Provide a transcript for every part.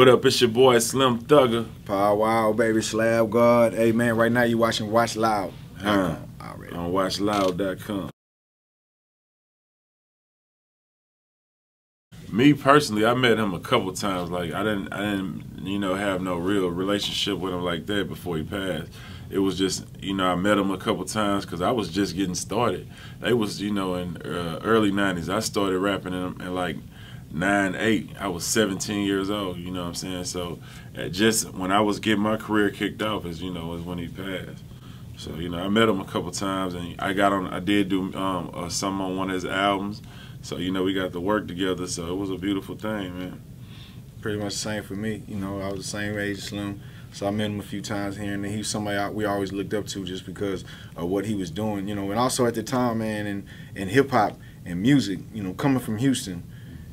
What up, it's your boy Slim Thugger. Pow Wow, baby, Slab God. Hey man, right now you watching Watch Loud. On WatchLoud.com. Me personally, I met him a couple times. Like I didn't, you know, have no real relationship with him like that before he passed. It was just, you know, I met him a couple times because I was just getting started. They was, you know, in early 90s. I started rapping in like 98. I was 17 years old, you know what I'm saying? So just when I was getting my career kicked off is, you know, is when he passed. So, you know, I met him a couple times and I did do some on one of his albums. So, you know, we got to work together. So it was a beautiful thing, man. Pretty much the same for me. You know, I was the same age as Slim. So I met him a few times here, and then he was somebody we always looked up to just because of what he was doing, you know. And also at the time, man, in hip-hop and music, you know, coming from Houston,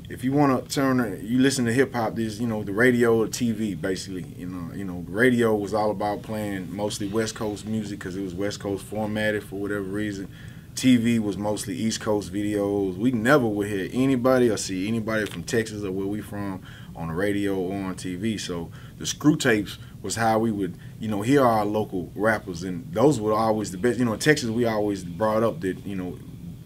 if you want to you listen to hip-hop, there's, you know, the radio or TV, basically. You know, radio was all about playing mostly West Coast music because it was West Coast formatted for whatever reason. TV was mostly East Coast videos. We never would hear anybody or see anybody from Texas or where we from on the radio or on TV. So the Screw tapes was how we would, you know, hear our local rappers, and those were always the best. You know, in Texas we always brought up that, you know,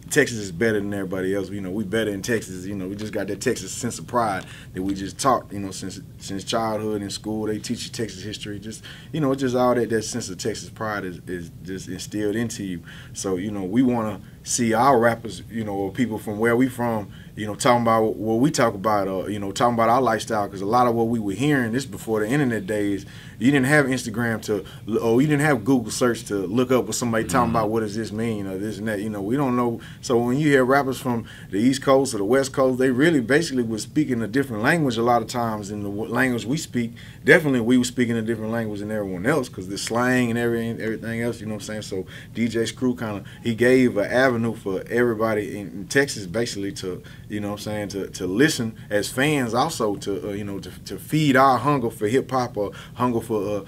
Texas is better than everybody else. You know, we better in Texas. You know, we just got that Texas sense of pride that we just taught, you know, since childhood in school. They teach you Texas history. Just, you know, just all that sense of Texas pride is just instilled into you. So, you know, we want to see our rappers, you know, or people from where we from, you know, talking about what we talk about, or, you know, talking about our lifestyle, because a lot of what we were hearing, this before the internet days, you didn't have Instagram to, or you didn't have Google search to look up what somebody talking about, what does this mean, or this and that, you know, we don't know. So when you hear rappers from the East Coast or the West Coast, they really basically were speaking a different language a lot of times than the language we speak. Definitely we were speaking a different language than everyone else, because the slang and everything else, you know what I'm saying? So DJ Screw kind of, he gave an avenue for everybody in Texas basically to, you know what I'm saying, to listen as fans, also to, you know, to feed our hunger for hip-hop or hunger for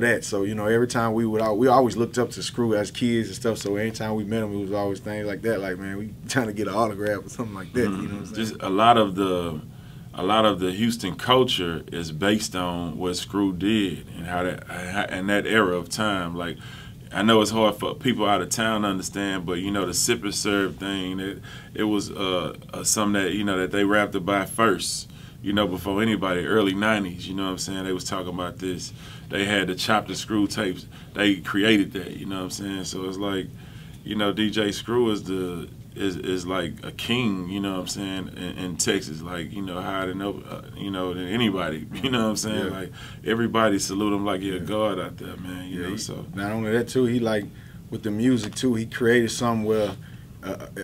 that. So, you know, every time we always looked up to Screw as kids and stuff, so anytime we met him, it was always things like that, like, man, we trying to get an autograph or something like that, you know what I'm saying? Just a lot of the Houston culture is based on what Screw did and how that, and that era of time. Like, I know it's hard for people out of town to understand, but, you know, the sip and serve thing, it was something that, you know, that they rapped about first, you know, before anybody, early 90s, you know what I'm saying? They was talking about this. They had the Chopped and Screw tapes. They created that, you know what I'm saying? So it's like, you know, DJ Screw is like a king, you know what I'm saying, in Texas. Like, you know, higher you know, than anybody, you know what I'm saying? Yeah. Like, everybody salute him like he a god out there, man, you know, so. Not only that, too, he, like, with the music, too, he created something where,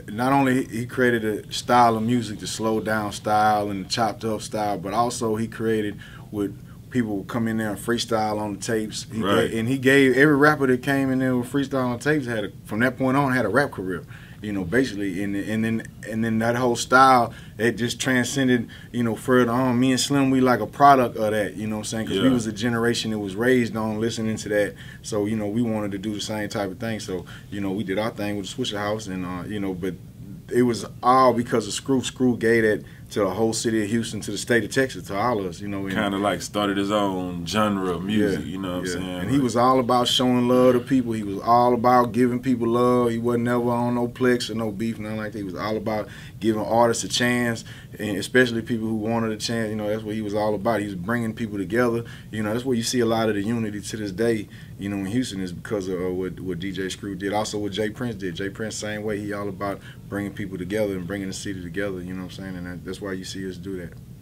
not only he created a style of music, the slow down style and the chopped up style, but also he created with people would come in there and freestyle on the tapes. And he gave every rapper that came in there with freestyle on tapes had a, from that point on had a rap career, you know, basically. And then that whole style, it just transcended, you know, further on. Me and Slim, we like a product of that, you know what I'm saying? Because we was a generation that was raised on listening to that. So, you know, we wanted to do the same type of thing. So, you know, we did our thing with the Swisher House, and, you know, but it was all because of Screw. Screw gave that to the whole city of Houston, to the state of Texas, to all of us, you know. Kind of like started his own genre of music, you know what I'm saying? And like, he was all about showing love to people. He was all about giving people love. He wasn't ever on no plex or no beef, nothing like that. He was all about giving artists a chance, and especially people who wanted a chance, you know, that's what he was all about. He was bringing people together. You know, that's where you see a lot of the unity to this day, you know, in Houston, is because of what DJ Screw did. Also what Jay Prince did. Jay Prince, same way, he all about bringing people together and bringing the city together, you know what I'm saying? And that's why you see us do that.